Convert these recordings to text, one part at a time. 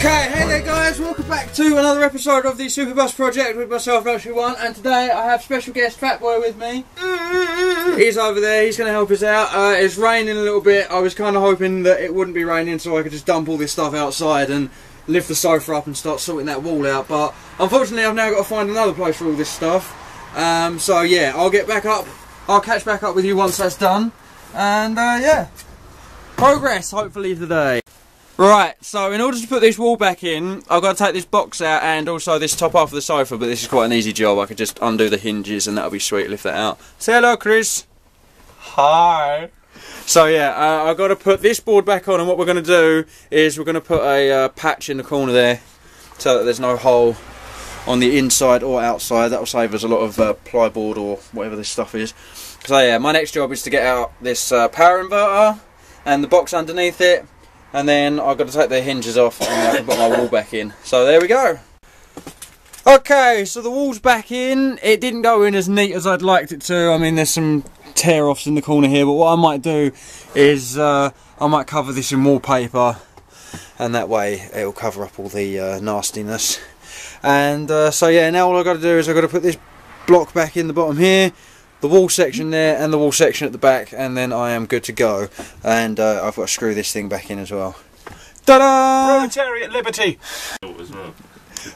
Okay, hey there guys, welcome back to another episode of the Superbus Project with myself, Knux One, and today I have special guest Trap Boy with me. He's over there, he's going to help us out. It's raining a little bit. I was kind of hoping that it wouldn't be raining so I could just dump all this stuff outside and lift the sofa up and start sorting that wall out, but unfortunately I've now got to find another place for all this stuff. So yeah, I'll get back up, I'll catch back up with you once that's done, and yeah, progress hopefully today. Right, so in order to put this wall back in, I've got to take this box out and also this top half of the sofa, but this is quite an easy job. I could just undo the hinges and that'll be sweet, lift that out. Say hello, Chris. Hi. So yeah, I've got to put this board back on, and what we're going to do is we're going to put a patch in the corner there so that there's no hole on the inside or outside. That'll save us a lot of plyboard or whatever this stuff is. So yeah, my next job is to get out this power inverter and the box underneath it. And then I've got to take the hinges off and I can put my wall back in. So there we go. Okay, so the wall's back in. It didn't go in as neat as I'd liked it to. I mean, there's some tear-offs in the corner here, but what I might do is I might cover this in wallpaper, and that way it'll cover up all the nastiness. And so yeah, now all I've got to do is I've got to put this block back in the bottom here, the wall section there and the wall section at the back, and then I am good to go. And I've got to screw this thing back in as well. Ta-da! Proletariat liberty!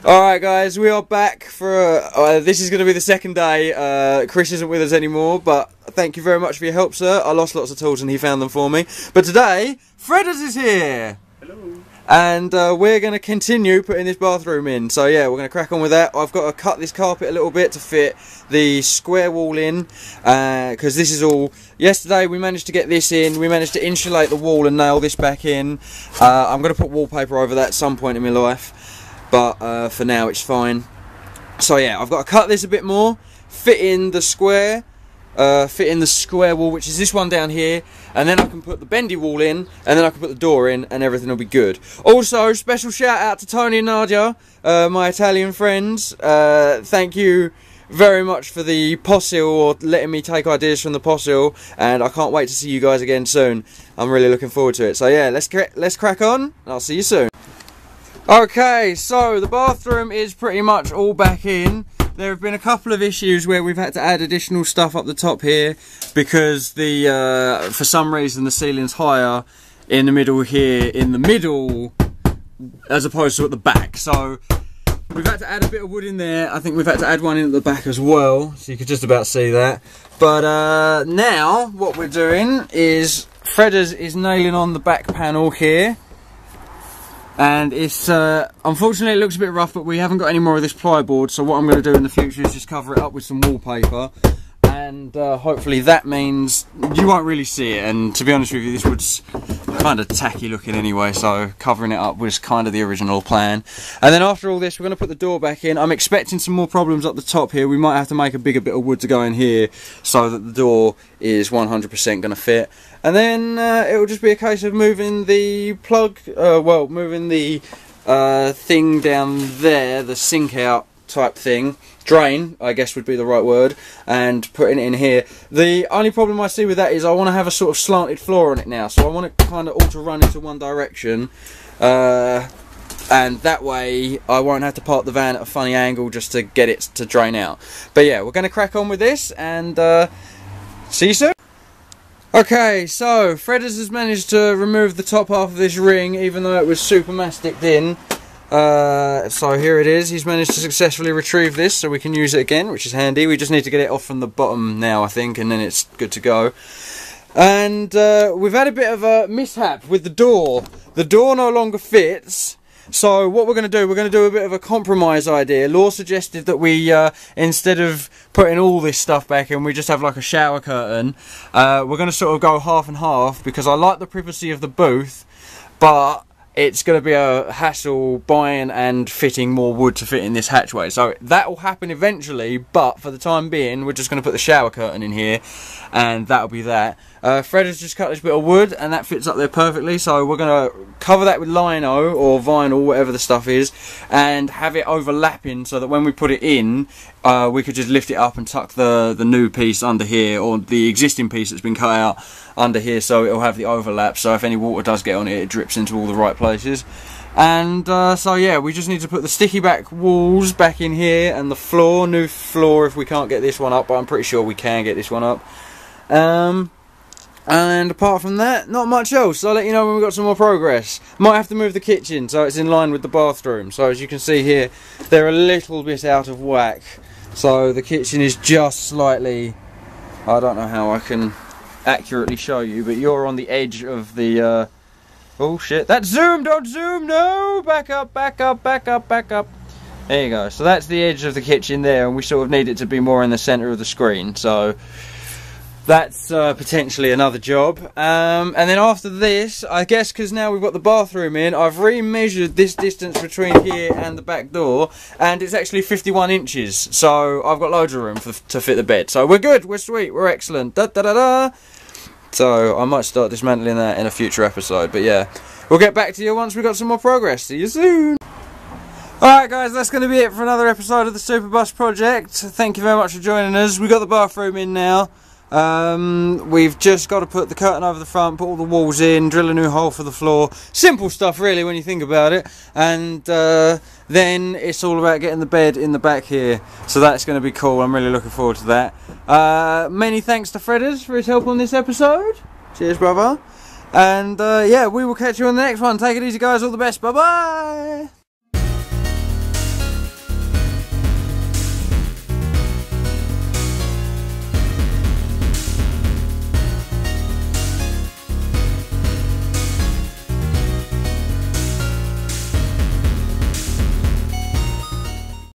Alright guys, we are back for this is going to be the second day. Chris isn't with us anymore, but thank you very much for your help, sir. I lost lots of tools and he found them for me. But today, Fredders is here! Hello! And we're going to continue putting this bathroom in. So yeah, we're going to crack on with that. I've got to cut this carpet a little bit to fit the square wall in, because this is all... Yesterday we managed to get this in, we managed to insulate the wall and nail this back in. I'm going to put wallpaper over that at some point in my life, but for now it's fine. So yeah, I've got to cut this a bit more, fit in the square wall, which is this one down here, and then I can put the bendy wall in, and then I can put the door in, and everything will be good. Also, special shout out to Tony and Nadia, my Italian friends. Thank you very much for the possil, or letting me take ideas from the possil, and I can't wait to see you guys again soon. I'm really looking forward to it. So yeah, let's crack on, and I'll see you soon. Okay, so the bathroom is pretty much all back in. There have been a couple of issues where we've had to add additional stuff up the top here because the for some reason the ceiling's higher in the middle here, as opposed to at the back. So we've had to add a bit of wood in there. I think we've had to add one in at the back as well, so you could just about see that. But now what we're doing is Fredders is nailing on the back panel here. And it's, unfortunately it looks a bit rough, but we haven't got any more of this plyboard, so what I'm going to do in the future is just cover it up with some wallpaper, and hopefully that means you won't really see it. And to be honest with you, this wood's kind of tacky looking anyway, so covering it up was kind of the original plan. And then after all this, we're going to put the door back in. I'm expecting some more problems up the top here. We might have to make a bigger bit of wood to go in here so that the door is 100% going to fit. And then it will just be a case of moving the plug, moving the thing down there, the sink out type thing, drain I guess would be the right word, and putting it in here. The only problem I see with that is I want to have a sort of slanted floor on it now, so I want it kind of all to run into one direction, and that way I won't have to park the van at a funny angle just to get it to drain out. But yeah, we're going to crack on with this, and see you soon. Okay, so Fredders has managed to remove the top half of this ring, even though it was super masticed in. So here it is. He's managed to successfully retrieve this, so we can use it again, which is handy. We just need to get it off from the bottom now, I think, and then it's good to go. And we've had a bit of a mishap with the door. The door no longer fits. So what we're going to do a bit of a compromise idea. Law suggested that we, instead of putting all this stuff back in, we just have like a shower curtain. We're going to sort of go half and half, because I like the privacy of the booth, but it's going to be a hassle buying and fitting more wood to fit in this hatchway. So that will happen eventually, but for the time being, we're just going to put the shower curtain in here, and that'll be that. Fred has just cut this bit of wood, and that fits up there perfectly, so we're going to cover that with lino, or vinyl, whatever the stuff is, and have it overlapping so that when we put it in, we could just lift it up and tuck the new piece under here, or the existing piece that's been cut out under here, so it'll have the overlap, so if any water does get on it, it drips into all the right places. And so yeah, we just need to put the sticky back walls back in here, and the floor, new floor if we can't get this one up, but I'm pretty sure we can get this one up. And apart from that, not much else. I'll let you know when we've got some more progress. Might have to move the kitchen so it's in line with the bathroom. So as you can see here, they're a little bit out of whack. So the kitchen is just slightly, I don't know how I can accurately show you, but you're on the edge of the, oh shit, that's zoom, don't zoom, no, back up, back up, back up, back up. There you go, so that's the edge of the kitchen there, and we sort of need it to be more in the centre of the screen, so that's potentially another job. And then after this, I guess because now we've got the bathroom in, I've re-measured this distance between here and the back door, and it's actually 51 inches, so I've got loads of room to fit the bed. So we're good, we're sweet, we're excellent, da-da-da-da. So I might start dismantling that in a future episode, but yeah, we'll get back to you once we've got some more progress. See you soon. Alright guys, that's going to be it for another episode of the Superbus Project. Thank you very much for joining us. We've got the bathroom in now. We've just got to put the curtain over the front, put all the walls in, drill a new hole for the floor. Simple stuff really when you think about it. And then it's all about getting the bed in the back here. So that's going to be cool. I'm really looking forward to that. Many thanks to Fredders for his help on this episode. Cheers, brother. And yeah, we will catch you on the next one. Take it easy, guys. All the best. Bye-bye.